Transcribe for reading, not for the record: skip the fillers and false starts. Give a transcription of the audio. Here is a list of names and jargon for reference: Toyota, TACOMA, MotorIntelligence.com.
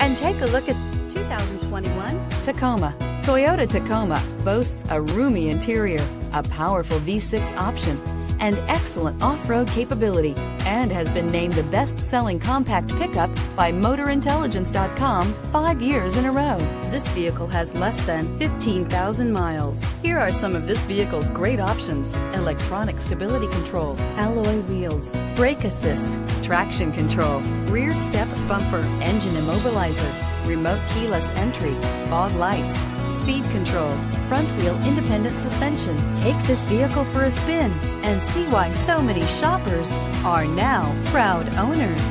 And take a look at 2021 Tacoma. Toyota Tacoma boasts a roomy interior, a powerful V6 option, and excellent off-road capability, and has been named the best-selling compact pickup by MotorIntelligence.com 5 years in a row. This vehicle has less than 15,000 miles. Here are some of this vehicle's great options: electronic stability control, alloy wheels, brake assist, traction control, rear step bumper, engine immobilizer, remote keyless entry, fog lights, speed control, front wheel independent suspension. Take this vehicle for a spin and see why so many shoppers are now proud owners.